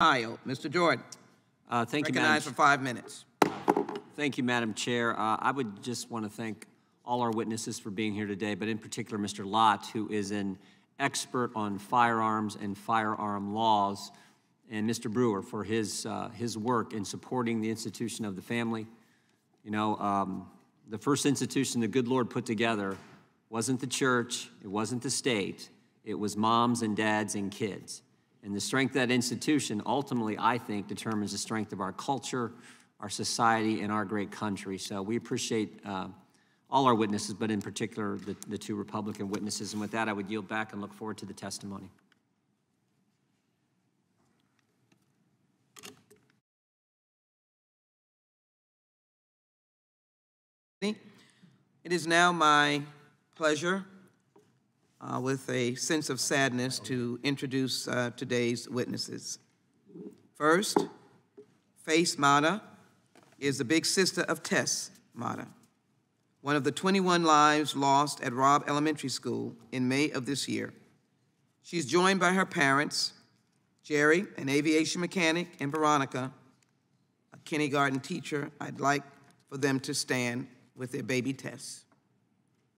Ohio. Mr. Jordan. Thank you, Madam Chair. Recognized for 5 minutes. Thank you, Madam Chair. I would just want to thank all our witnesses for being here today, but in particular, Mr. Lott, who is an expert on firearms and firearm laws, and Mr. Brewer for his work in supporting the institution of the family. You know, the first institution the good Lord put together wasn't the church, it wasn't the state, it was moms and dads and kids. And the strength of that institution ultimately, I think, determines the strength of our culture, our society, and our great country. So we appreciate all our witnesses, but in particular, the two Republican witnesses. And with that, I would yield back and look forward to the testimony. It is now my pleasure, with a sense of sadness, to introduce today's witnesses. First, Faith Mata is the big sister of Tess Mata, one of the 21 lives lost at Robb Elementary School in May of this year. She's joined by her parents, Jerry, an aviation mechanic, and Veronica, a kindergarten teacher. I'd like for them to stand with their baby Tess.